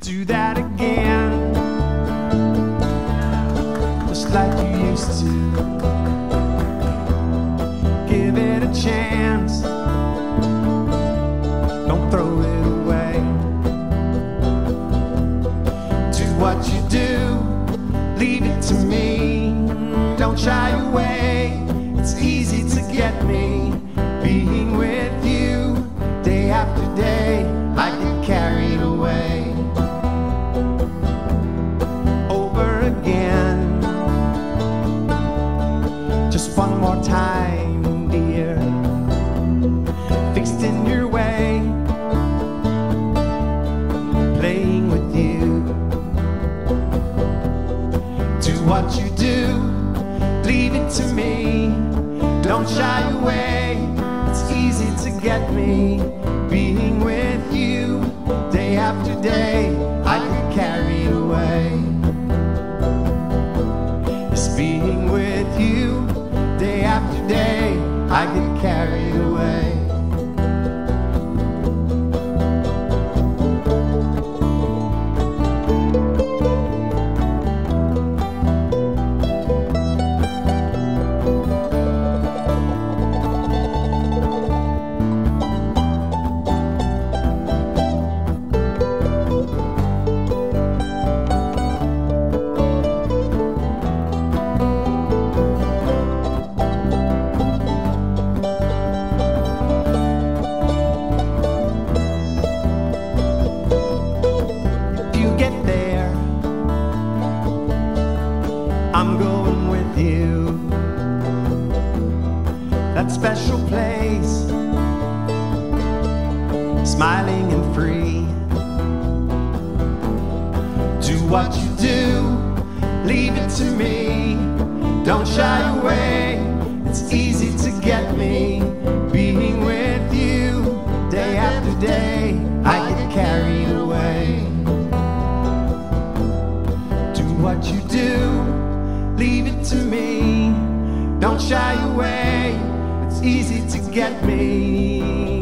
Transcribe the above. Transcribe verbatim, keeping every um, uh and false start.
do that again, just like you used to. Give it a chance, don't throw it away. Do what you do, leave it to me. Don't shy away, it's easy to get me. Being with you, day after day, I get carried away. Just one more time, dear, fixed in your way, playing with you. Do what you do, leave it to me. Don't shy away, it's easy to get me. Being with you, day after day, I get carried away. It's being with you, day after day, I get carried away. I'm going with you, that special place, smiling and free. Do what you do, leave it to me. Don't shy away, it's easy to get me. Being with you, day after day, I get carried away. Do what you do, leave it to me. Don't shy away, it's easy to get me.